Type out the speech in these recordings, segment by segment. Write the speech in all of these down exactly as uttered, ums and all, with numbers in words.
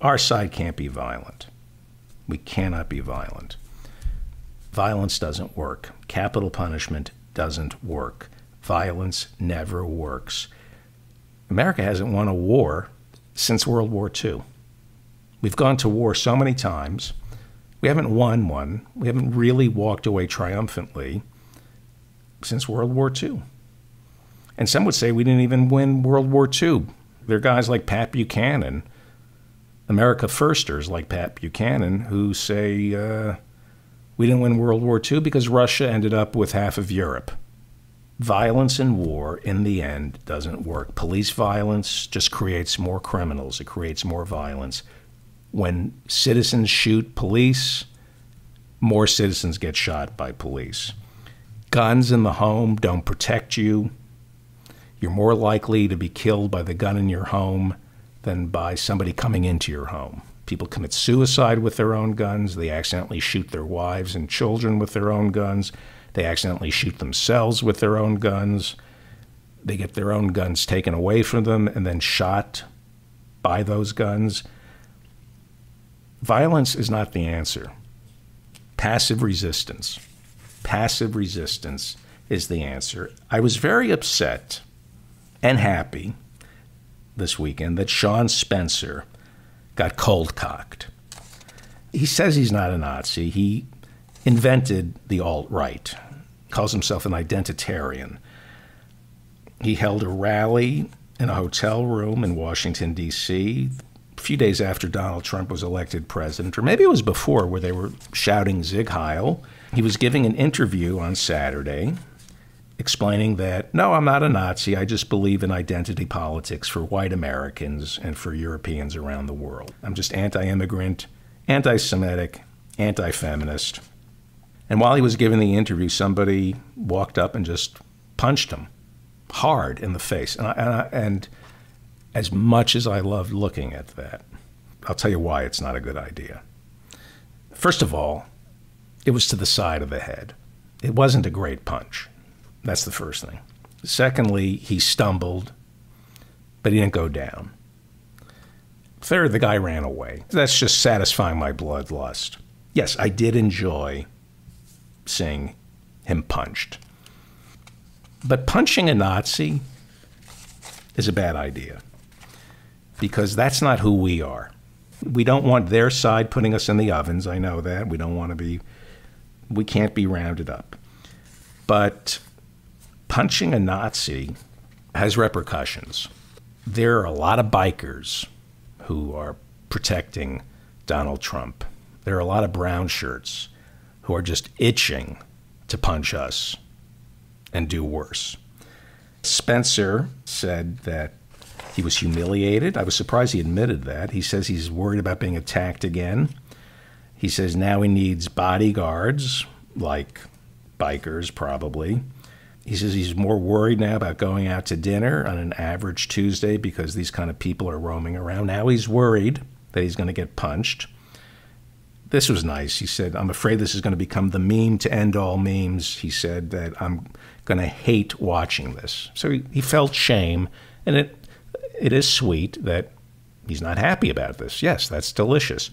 Our side can't be violent. We cannot be violent. Violence doesn't work. Capital punishment doesn't work. Violence never works. America hasn't won a war since World War Two. We've gone to war so many times. We haven't won one. We haven't really walked away triumphantly since World War Two. And some would say we didn't even win World War Two. There are guys like Pat Buchanan, America firsters like Pat Buchanan, who say uh, we didn't win World War Two because Russia ended up with half of Europe. Violence and war, in the end, doesn't work. Police violence just creates more criminals. It creates more violence. When citizens shoot police, more citizens get shot by police. Guns in the home don't protect you. You're more likely to be killed by the gun in your home than by somebody coming into your home. People commit suicide with their own guns. They accidentally shoot their wives and children with their own guns. They accidentally shoot themselves with their own guns. They get their own guns taken away from them and then shot by those guns. Violence is not the answer. Passive resistance. Passive resistance is the answer. I was very upset and happy this weekend that Jon Spencer got cold-cocked. He says he's not a Nazi. He invented the alt-right, calls himself an identitarian. He held a rally in a hotel room in Washington, D C, a few days after Donald Trump was elected president, or maybe it was before, where they were shouting Zig Heil. He was giving an interview on Saturday, explaining that, no, I'm not a Nazi. I just believe in identity politics for white Americans and for Europeans around the world. I'm just anti-immigrant, anti-Semitic, anti-feminist. And while he was giving the interview, somebody walked up and just punched him hard in the face. And, I, and, I, and as much as I loved looking at that, I'll tell you why it's not a good idea. First of all, it was to the side of the head. It wasn't a great punch. That's the first thing. Secondly, he stumbled, but he didn't go down. Third, the guy ran away. That's just satisfying my bloodlust. Yes, I did enjoy seeing him punched. But punching a Nazi is a bad idea because that's not who we are. We don't want their side putting us in the ovens. I know that. We don't want to be, we can't be rounded up. But punching a Nazi has repercussions. There are a lot of bikers who are protecting Donald Trump. There are a lot of brown shirts who are just itching to punch us and do worse. Spencer said that he was humiliated. I was surprised he admitted that. He says he's worried about being attacked again. He says now he needs bodyguards, like bikers probably. He says he's more worried now about going out to dinner on an average Tuesday because these kind of people are roaming around. Now he's worried that he's going to get punched. This was nice. He said, I'm afraid this is going to become the meme to end all memes. He said that I'm going to hate watching this. So he, he felt shame, and it it is sweet that he's not happy about this. Yes, that's delicious,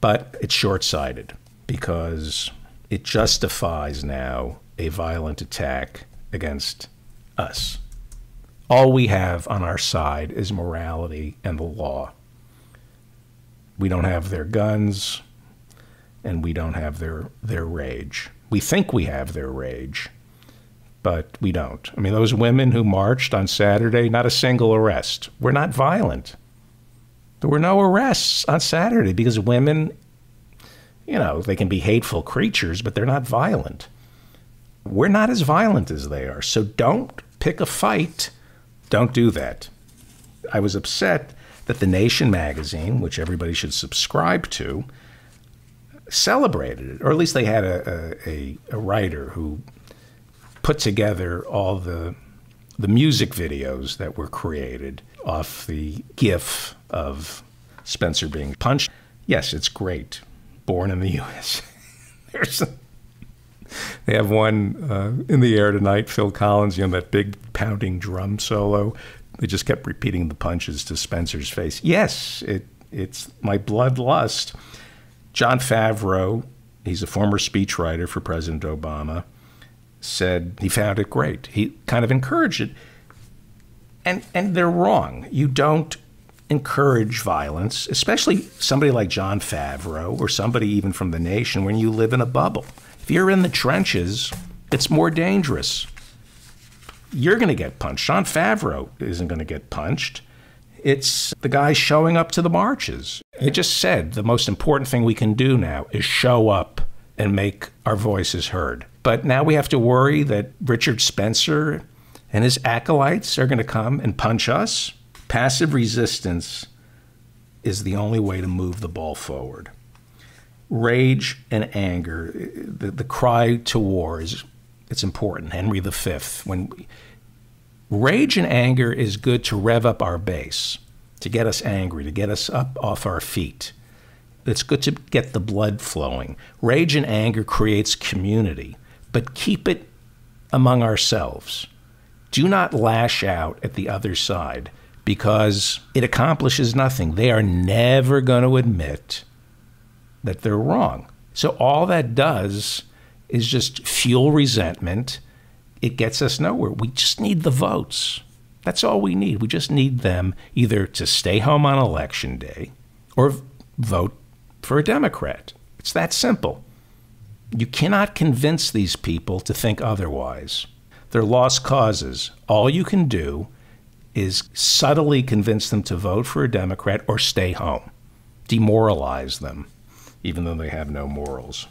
but it's short-sighted because it justifies now a violent attack against us. All we have on our side is morality and the law. We don't have their guns, and we don't have their, their rage. We think we have their rage, but we don't. I mean, those women who marched on Saturday, not a single arrest. We're not violent. There were no arrests on Saturday because women, you know, they can be hateful creatures, but they're not violent. We're not as violent as they are, so don't pick a fight. Don't do that. I was upset that The Nation magazine, which everybody should subscribe to, celebrated it, or at least they had a, a, a writer who put together all the, the music videos that were created off the gif of Spencer being punched. Yes, it's great. Born in the U S There's a, they have one uh, in the air tonight, Phil Collins, you know, that big pounding drum solo. They just kept repeating the punches to Spencer's face. Yes, it it's my bloodlust. Jon Favreau, he's a former speechwriter for President Obama, said he found it great. He kind of encouraged it. And, and they're wrong. You don't encourage violence, especially somebody like Jon Favreau or somebody even from The Nation, when you live in a bubble. If you're in the trenches, it's more dangerous. You're going to get punched. Jon Favreau isn't going to get punched. It's the guy showing up to the marches. It just said the most important thing we can do now is show up and make our voices heard. But now we have to worry that Richard Spencer and his acolytes are going to come and punch us. Passive resistance is the only way to move the ball forward. Rage and anger, the, the cry to war is it's important. Henry the Fifth, when we, rage and anger is good to rev up our base, to get us angry, to get us up off our feet. It's good to get the blood flowing. Rage and anger creates community, but keep it among ourselves. Do not lash out at the other side, because it accomplishes nothing. They are never going to admit that they're wrong. So all that does is just fuel resentment. It gets us nowhere. We just need the votes. That's all we need. We just need them either to stay home on election day or vote for a Democrat. It's that simple. You cannot convince these people to think otherwise. They're lost causes. All you can do is subtly convince them to vote for a Democrat or stay home. Demoralize them, even though they have no morals.